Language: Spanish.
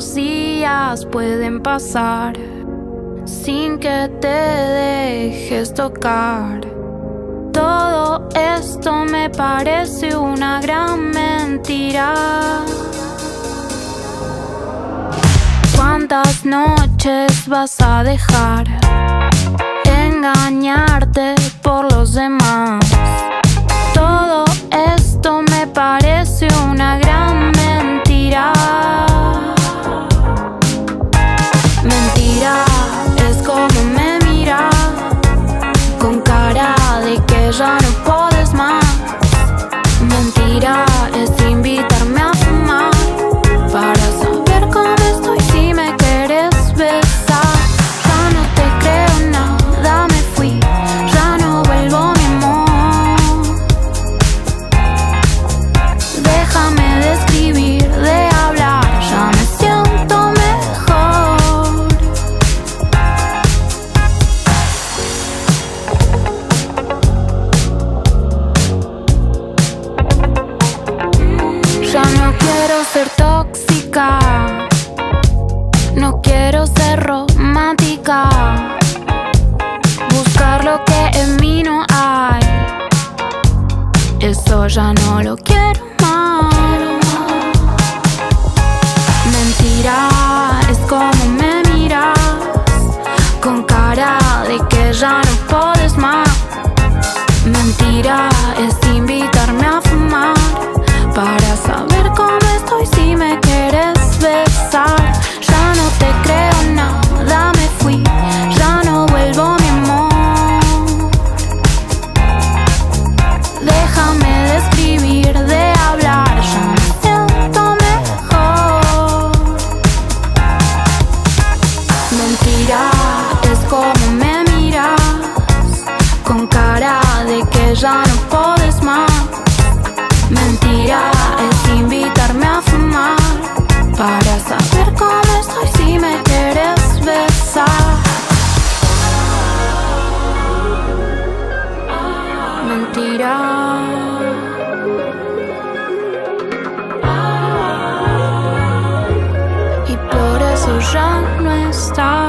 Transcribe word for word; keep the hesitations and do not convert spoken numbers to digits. los días pueden pasar sin que te dejes tocar. Todo esto me parece una gran mentira. ¿Cuántas noches vas a dejar engañarte por los demás? Todo esto me parece una gran mentira. Mentira es como me mira, con cara de que ya no puedes más. Mentira es invitarme a fumar para saber cómo estoy si me quieres besar. Ya no te creo nada, me fui, ya no vuelvo mi amor. Déjame de escribir, de hablar, ya me siento mejor. Ya no quiero ser tóxica, no quiero ser romántica, buscar lo que en mí no hay, eso ya no lo quiero más. Mentira es como me miras, con cara de que ya no puedes más. Mentira es invitarme a fumar para saber cómo estoy si me quieres besar. Ya no te creo nada, me fui, ya no vuelvo mi amor. Déjame de escribir, de hablar, ya me siento mejor. Mentira es como me miras, con cara de que ya no puedes más. Mentira es invitarme a fumar para saber cómo estoy si me quieres besar. Mentira. Y por eso ya no está.